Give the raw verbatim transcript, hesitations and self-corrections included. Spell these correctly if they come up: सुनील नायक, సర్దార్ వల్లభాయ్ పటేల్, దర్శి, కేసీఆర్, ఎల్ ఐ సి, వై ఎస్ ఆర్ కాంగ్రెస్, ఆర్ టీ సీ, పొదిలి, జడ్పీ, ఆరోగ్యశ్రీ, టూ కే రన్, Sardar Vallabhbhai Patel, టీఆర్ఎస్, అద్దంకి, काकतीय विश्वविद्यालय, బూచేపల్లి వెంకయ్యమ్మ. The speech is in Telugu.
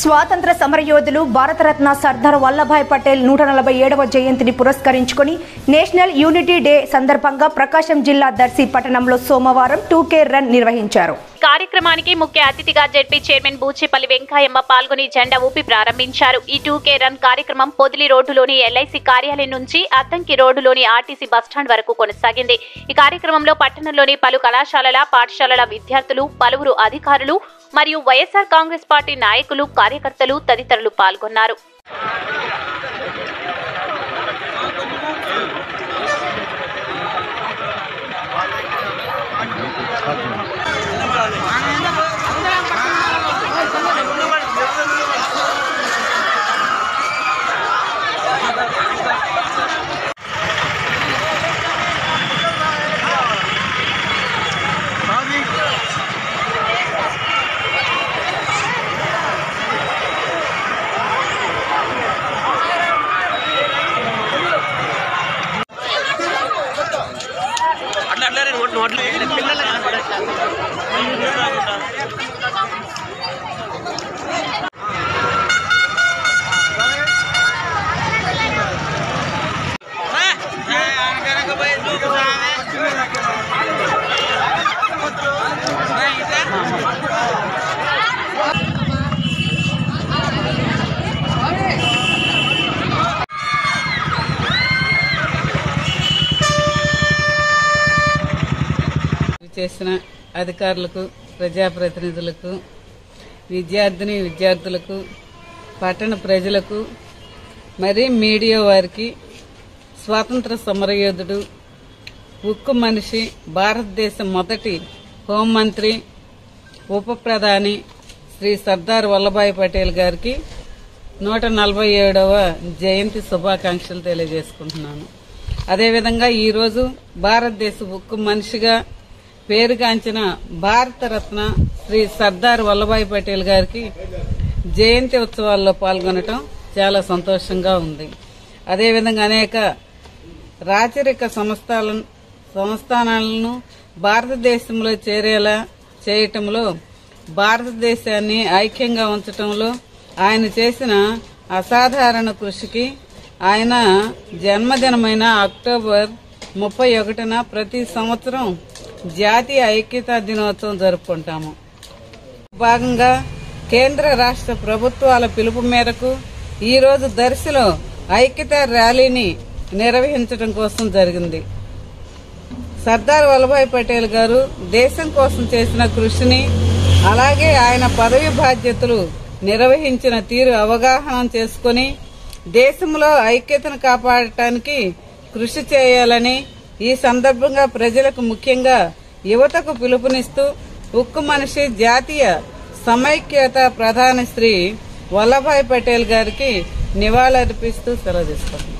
स्वातंत्र समरयोधुलु भारतरत्न सर्दार वल्लभाई पटेल నూట నలభై ఏడవ जयंतिनि पुरस्करिंचुकोनि नेशनल यूनिटी डे संदर्भंगा प्रकाशम जिल्ला दर्शी पटनंलो सोमवारं टू కే रन निर्वहिंचारु। కార్యక్రమానికి ముఖ్య అతిథిగా జడ్పీ చైర్మన్ బూచేపల్లి వెంకయ్యమ్మ పాల్గొని జెండా ఊపి ప్రారంభించారు। ఈ టూ కే రన్ కార్యక్రమం పొదిలి రోడ్డులోని ఎల్ ఐ సి కార్యాలయం నుంచి అద్దంకి రోడ్డులోని ఆర్ టీ సీ బస్టాండ్ వరకు కొనసాగింది। ఈ కార్యక్రమంలో పట్టణంలోని పలు కళాశాలల పాఠశాలల విద్యార్థులు పలువురు అధికారులు మరియు వై ఎస్ ఆర్ కాంగ్రెస్ party నాయకులు కార్యకర్తలు తదితరులు పాల్గొన్నారు। చేసిన అధికారులకు ప్రజాప్రతినిధులకు విద్యార్థిని విద్యార్థులకు పట్టణ ప్రజలకు మరి మీడియా వారికి స్వాతంత్ర సమరయోధుడు ఉక్కు మనిషి భారతదేశం మొదటి హోంమంత్రి ఉప ప్రధాని శ్రీ సర్దార్ వల్లభాయ్ పటేల్ గారికి నూట నలభై ఏడవ జయంతి శుభాకాంక్షలు తెలియజేసుకుంటున్నాను। అదేవిధంగా ఈరోజు భారతదేశ ఉక్కు మనిషిగా పేరుగాంచిన భారతరత్న శ్రీ సర్దార్ వల్లభాయ్ పటేల్ గారికి జయంతి ఉత్సవాల్లో పాల్గొనటం చాలా సంతోషంగా ఉంది। అదేవిధంగా అనేక రాచరిక సంస్థాలను సంస్థానాలను భారతదేశంలో చేరేలా చేయటంలో భారతదేశాన్ని ఐక్యంగా ఉంచటంలో ఆయన చేసిన అసాధారణ కృషికి ఆయన జన్మదినమైన అక్టోబర్ ముప్పై ఒకటిన ప్రతి సంవత్సరం జాతీయ ఐక్యతా దినోత్సవం జరుపుకుంటాము। భాగంగా కేంద్ర రాష్ట్ర ప్రభుత్వాల పిలుపు మేరకు ఈరోజు దర్శిలో ఐక్యతా ర్యాలీని నిర్వహించడం కోసం జరిగింది। సర్దార్ వల్లభాయ్ పటేల్ గారు దేశం కోసం చేసిన కృషిని అలాగే ఆయన పదవి బాధ్యతలు నిర్వహించిన తీరు అవగాహన చేసుకుని దేశంలో ఐక్యతను కాపాడటానికి కృషి చేయాలని ఈ సందర్భంగా ప్రజలకు ముఖ్యంగా యువతకు పిలుపునిస్తూ ఉక్కు మనిషి జాతీయ సమైక్యత ప్రధాని శ్రీ వల్లభాయ్ పటేల్ గారికి నివాళులర్పిస్తూ సెలవు తీసుకుంటున్నారు।